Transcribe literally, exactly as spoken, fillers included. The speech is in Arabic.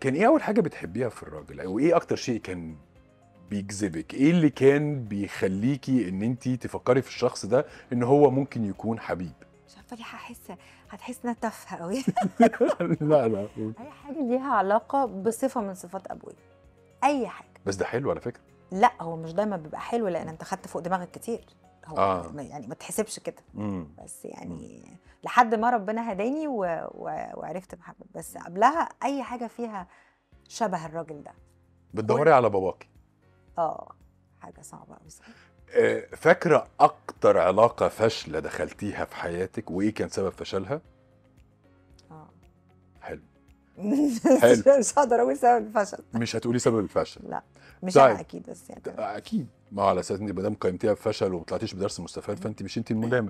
كان ايه اول حاجه بتحبيها في الراجل، او ايه اكتر شيء كان بيجذبك؟ ايه اللي كان بيخليكي ان انت تفكري في الشخص ده ان هو ممكن يكون حبيب؟ مش عارفه ليه هحس هتحس انها تافهه قوي. لا لا، اي حاجه ليها علاقه بصفه من صفات ابويا، اي حاجه. بس ده حلو على فكره. لا هو مش دايما بيبقى حلو، لان انت خدت فوق دماغك كتير. هو آه. يعني ما تحسبش كده، بس يعني مم. لحد ما ربنا هداني و... و... وعرفت محمد. بس قبلها اي حاجه فيها شبه الراجل ده. بتدوري و... على باباكي؟ اه حاجه صعبه قوي. آه، فاكره اكتر علاقه فاشله دخلتيها في حياتك وايه كان سبب فشلها؟ اه حلو حلو. مش هقدر اقول سبب الفشل. مش هتقولي سبب الفشل؟ لا مش انا اكيد، بس يعني اكيد ما على اساس ان ما دام قيمتيها بفشل وما طلعتيش بدرس مستفاد فانت مش انت الملامه.